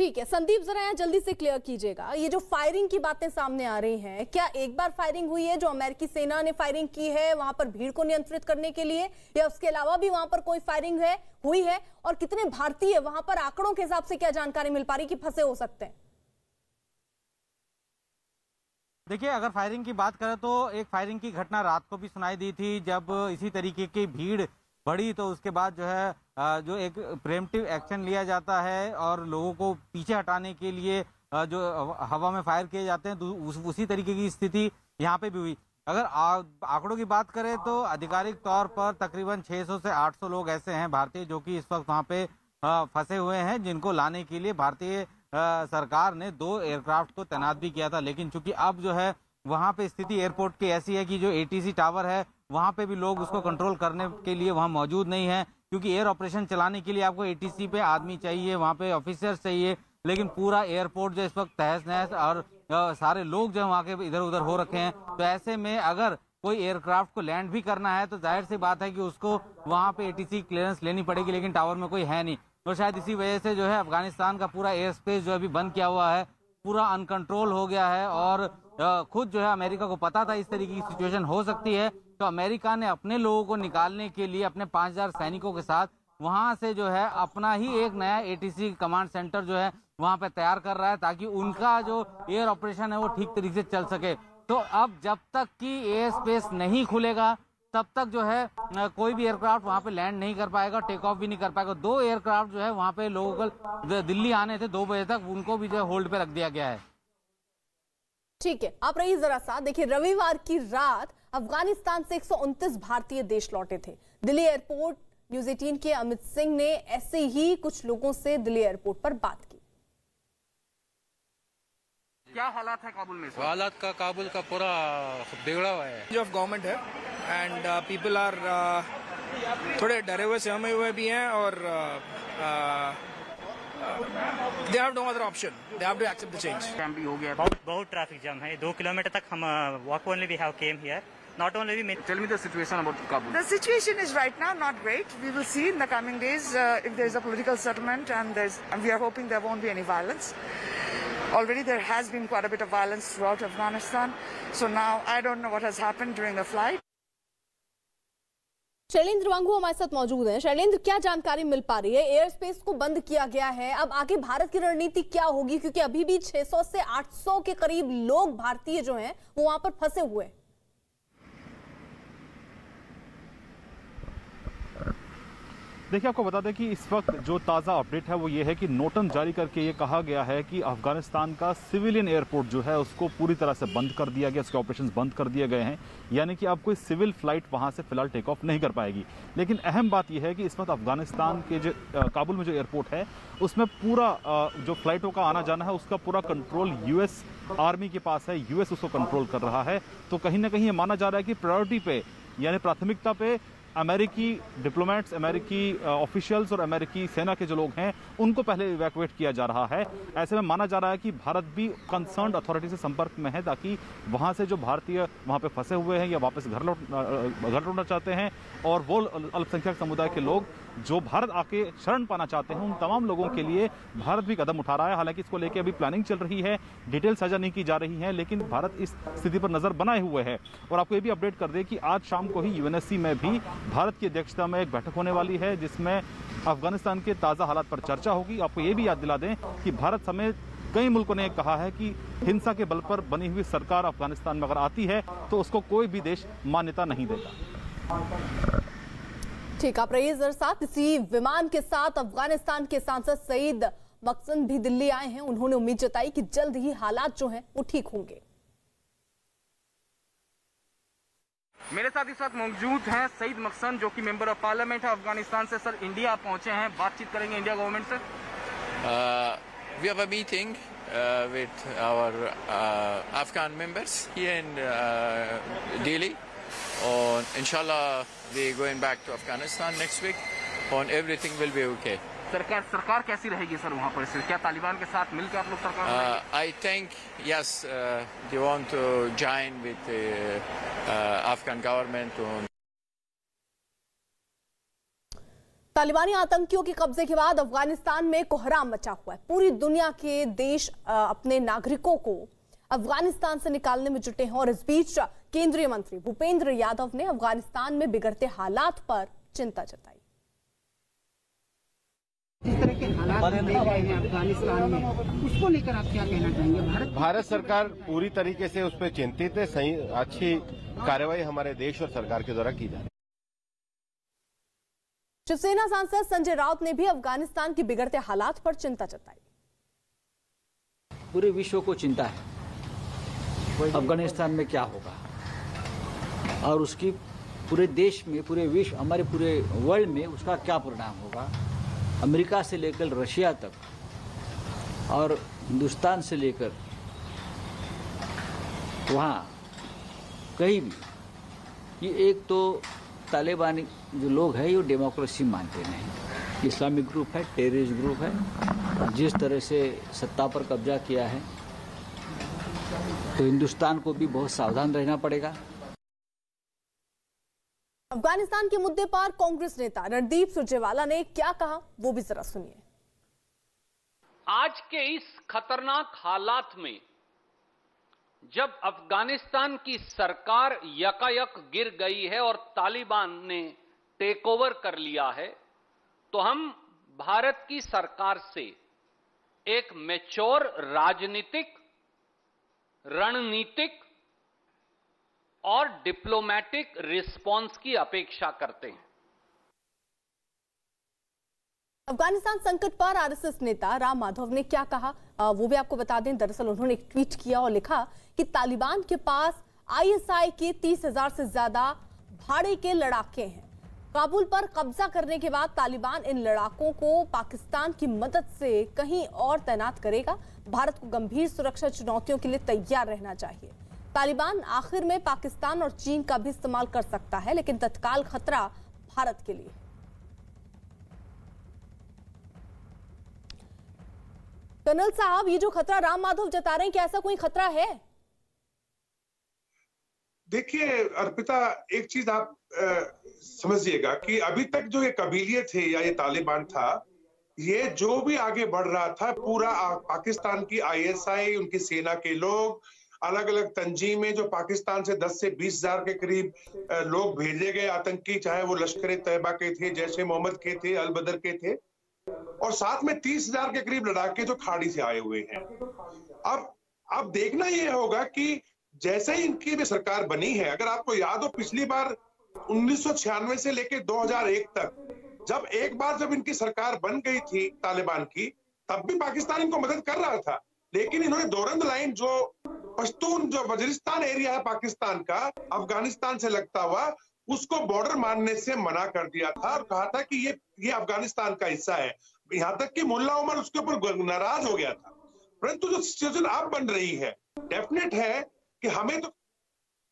ठीक है संदीप, जरा यहाँ जल्दी से क्लियर कीजिएगा, ये जो फायरिंग की बातें सामने आ रही हैं, क्या एक बार फायरिंग हुई है जो अमेरिकी सेना ने फायरिंग की है वहां पर भीड़ को नियंत्रित करने के लिए, या उसके अलावा भी वहां पर कोई फायरिंग है हुई है, और कितने भारतीय वहां पर, आंकड़ों के हिसाब से क्या जानकारी मिल पा रही कि फंसे हो सकते हैं? देखिए, अगर फायरिंग की बात करें तो एक फायरिंग की घटना रात को भी सुनाई दी थी, जब इसी तरीके की भीड़ बढ़ी तो उसके बाद जो है जो एक प्रेम्पटिव एक्शन लिया जाता है और लोगों को पीछे हटाने के लिए जो हवा में फायर किए जाते हैं, तो उसी तरीके की स्थिति यहाँ पे भी हुई। अगर आंकड़ों की बात करें तो आधिकारिक तौर पर तकरीबन 600 से 800 लोग ऐसे हैं भारतीय जो कि इस वक्त वहाँ पे फंसे हुए हैं, जिनको लाने के लिए भारतीय सरकार ने 2 एयरक्राफ्ट को तैनात भी किया था। लेकिन चूंकि अब जो है वहाँ पे स्थिति एयरपोर्ट की ऐसी है कि जो ATC टावर है वहाँ पे भी लोग उसको कंट्रोल करने के लिए वहाँ मौजूद नहीं है, क्योंकि एयर ऑपरेशन चलाने के लिए आपको ATC पे आदमी चाहिए, वहाँ पे ऑफिसर्स चाहिए, लेकिन पूरा एयरपोर्ट जो इस वक्त तहस नहस और सारे लोग जो वहाँ के इधर उधर हो रखे हैं। तो ऐसे में अगर कोई एयरक्राफ्ट को लैंड भी करना है तो जाहिर सी बात है कि उसको वहाँ पे ATC क्लियरेंस लेनी पड़ेगी, लेकिन टावर में कोई है नहीं, और शायद इसी वजह से जो है अफगानिस्तान का पूरा एयर स्पेस जो अभी बंद किया हुआ है, पूरा अनकंट्रोल हो गया है। और खुद जो है अमेरिका को पता था इस तरीके की सिचुएशन हो सकती है, तो अमेरिका ने अपने लोगों को निकालने के लिए अपने 5000 सैनिकों के साथ वहां से जो है अपना ही एक नया ATC कमांड सेंटर जो है वहां पे तैयार कर रहा है, ताकि उनका जो एयर ऑपरेशन है वो ठीक तरीके से चल सके। तो अब जब तक कि एयर स्पेस नहीं खुलेगा तब तक जो है कोई भी एयरक्राफ्ट वहां पे लैंड नहीं कर पाएगा, टेक ऑफ भी नहीं कर पाएगा। 2 एयरक्राफ्ट जो है वहां पे लोगों को दिल्ली आने थे 2 बजे तक, उनको भी जो है होल्ड पे रख दिया गया है। ठीक है, आप रहिए जरा साथ। देखिए, रविवार की रात अफगानिस्तान से 129 भारतीय देश लौटे थे। दिल्ली एयरपोर्ट न्यूज़ 18 के अमित सिंह ने ऐसे ही कुछ लोगों से दिल्ली एयरपोर्ट पर बात की। क्या हालात है काबुल में? हालात का काबुल का पूरा बिगड़ा हुआ है। जो गवर्नमेंट है एंड पीपल आर थोड़े डरे हुए सहमे हुए भी हैं, और they have no other option, they have to accept the change. कैम भी हो गया, बहुत ट्रैफिक जाम है, 2 किलोमीटर तक हम walk only we have came here, not only we. Tell me the situation about Kabul. The situation is right now not great, we will see in the coming days if there is a political settlement and we are hoping there won't be any violence. Already there has been quite a bit of violence throughout Afghanistan, so now I don't know what has happened during the flight. Shailendra वांगू हमारे साथ मौजूद हैं। शैलेंद्र, क्या जानकारी मिल पा रही है? एयर स्पेस को बंद किया गया है, अब आगे भारत की रणनीति क्या होगी, क्योंकि अभी भी 600 से 800 के करीब लोग भारतीय जो हैं वो वहां पर फंसे हुए हैं। देखिए, आपको बता दें कि इस वक्त जो ताज़ा अपडेट है वो ये है कि नोटम जारी करके ये कहा गया है कि अफगानिस्तान का सिविलियन एयरपोर्ट जो है उसको पूरी तरह से बंद कर दिया गया, उसके ऑपरेशंस बंद कर दिए गए हैं, यानी कि अब कोई सिविल फ्लाइट वहां से फिलहाल टेक ऑफ नहीं कर पाएगी। लेकिन अहम बात यह है कि इस वक्त अफगानिस्तान के जो काबुल में जो एयरपोर्ट है उसमें पूरा जो फ्लाइटों का आना जाना है उसका पूरा कंट्रोल US आर्मी के पास है, US उसको कंट्रोल कर रहा है। तो कहीं ना कहीं ये माना जा रहा है कि प्रायोरिटी पे, यानी प्राथमिकता पे, अमेरिकी डिप्लोमेट्स, अमेरिकी ऑफिशियल्स और अमेरिकी सेना के जो लोग हैं उनको पहले इवैक्यूएट किया जा रहा है। ऐसे में माना जा रहा है कि भारत भी कंसर्न्ड अथॉरिटी से संपर्क में है, ताकि वहां से जो भारतीय वहां पे फंसे हुए हैं या वापस घर लौटना चाहते हैं, और वो अल्पसंख्यक समुदाय के लोग जो भारत आके शरण पाना चाहते हैं, उन तमाम लोगों के लिए भारत भी कदम उठा रहा है। हालांकि इसको लेकर अभी प्लानिंग चल रही है, डिटेल साझा नहीं की जा रही है, लेकिन भारत इस स्थिति पर नजर बनाए हुए है। और आपको ये भी अपडेट कर दें कि आज शाम को ही UNSC में भी भारत की अध्यक्षता में एक बैठक होने वाली है, जिसमें अफगानिस्तान के ताज़ा हालात पर चर्चा होगी। आपको ये भी याद दिला दें कि भारत समेत कई मुल्कों ने कहा है कि हिंसा के बल पर बनी हुई सरकार अफगानिस्तान में अगर आती है तो उसको कोई भी देश मान्यता नहीं देगा। ठीक, आप रहिए जरा साथ। इसी विमान के साथ अफगानिस्तान के सांसद सईद बक्सन भी दिल्ली आए हैं। उन्होंने उम्मीद जताई कि जल्द ही हालात जो हैं वो ठीक होंगे। मेरे साथ इस वक्त मौजूद हैं सईद बक्सन, जो कि मेंबर ऑफ पार्लियामेंट है अफगानिस्तान से। सर, इंडिया पहुंचे हैं, बातचीत करेंगे इंडिया गवर्नमेंट से। We have a meeting with our Afghan members here in Delhi, और इंशाल्लाह we going back to Afghanistan next week and everything will be okay. सरकार कैसी रहेगी सर वहाँ पर? क्या तालिबान के साथ मिलकर आप लोग सरकार? I think yes, they want to join with Afghan government. तालिबानी आतंकियों के कब्जे के बाद अफगानिस्तान में कोहराम मचा हुआ है। पूरी दुनिया के देश अपने नागरिकों को अफगानिस्तान से निकालने में जुटे हैं और इस बीच केंद्रीय मंत्री भूपेंद्र यादव ने अफगानिस्तान में बिगड़ते हालात पर चिंता जताई। इस तरह के हालात हैं अफगानिस्तान में, उसको लेकर आप क्या कहना चाहेंगे? भारत सरकार पूरी तरीके से उस पर चिंतित है। सही अच्छी कार्रवाई हमारे देश और सरकार के द्वारा की जा रही है। शिवसेना सांसद संजय राउत ने भी अफगानिस्तान की बिगड़ते हालात पर चिंता जताई। पूरे विश्व को चिंता है अफगानिस्तान में क्या होगा, और उसकी पूरे देश में, पूरे विश्व, हमारे पूरे वर्ल्ड में उसका क्या परिणाम होगा। अमेरिका से लेकर रशिया तक और हिंदुस्तान से लेकर वहाँ कहीं भी। ये एक तो तालिबानी जो लोग हैं ये डेमोक्रेसी मानते नहीं, इस्लामिक ग्रुप है, टेररिस्ट ग्रुप है। जिस तरह से सत्ता पर कब्जा किया है तो हिंदुस्तान को भी बहुत सावधान रहना पड़ेगा। अफगानिस्तान के मुद्दे पर कांग्रेस नेता रणदीप सुरजेवाला ने क्या कहा वो भी जरा सुनिए। आज के इस खतरनाक हालात में जब अफगानिस्तान की सरकार यकायक गिर गई है और तालिबान ने टेक ओवर कर लिया है, तो हम भारत की सरकार से एक मैच्योर राजनीतिक, रणनीतिक और डिप्लोमेटिक रिस्पांस की अपेक्षा करते हैं। अफगानिस्तान संकट पर आरएसएस नेता राम माधव ने क्या कहा वो भी आपको बता दें। दरअसल उन्होंने एक ट्वीट किया और लिखा कि तालिबान के पास आईएसआई के 30,000 से ज्यादा भाड़े के लड़ाके हैं। काबुल पर कब्जा करने के बाद तालिबान इन लड़ाकों को पाकिस्तान की मदद से कहीं और तैनात करेगा। भारत को गंभीर सुरक्षा चुनौतियों के लिए तैयार रहना चाहिए। तालिबान आखिर में पाकिस्तान और चीन का भी इस्तेमाल कर सकता है, लेकिन तत्काल खतरा भारत के लिए। कर्नल साहब, ये जो खतरा राम माधव जता रहे हैं, क्या ऐसा कोई खतरा है? देखिए अर्पिता, एक चीज आप समझिएगा कि अभी तक जो ये कबीलियत थे या ये तालिबान था, ये जो भी आगे बढ़ रहा था पूरा पाकिस्तान की आईएसआई, उनकी सेना के लोग, अलग अलग तंजीमें जो पाकिस्तान से 10 से 20,000 के करीब लोग भेजे गए आतंकी, चाहे वो लश्कर-ए-तैयबा के थे, जैश-ए-मोहम्मद के थे, अल-बदर के थे, और साथ में 30,000 के करीब लड़ाके जो खाड़ी से आए हुए हैं। अब देखना ये होगा कि जैसे ही इनकी भी सरकार बनी है, अगर आपको याद हो पिछली बार 1996 से लेकर 2001 तक जब इनकी सरकार बन गई थी तालिबान की, तब भी पाकिस्तान इनको मदद कर रहा था, लेकिन इन्होंने दुरंद लाइन जो पश्तून जो वजीरिस्तान एरिया है पाकिस्तान का अफगानिस्तान से लगता हुआ, उसको बॉर्डर मानने से मना कर दिया था और कहा था कि ये अफगानिस्तान का हिस्सा है। यहाँ तक कि मुल्ला उमर उसके ऊपर नाराज हो गया था। परंतु जो सिचुएशन अब बन रही है, डेफिनेट है कि हमें तो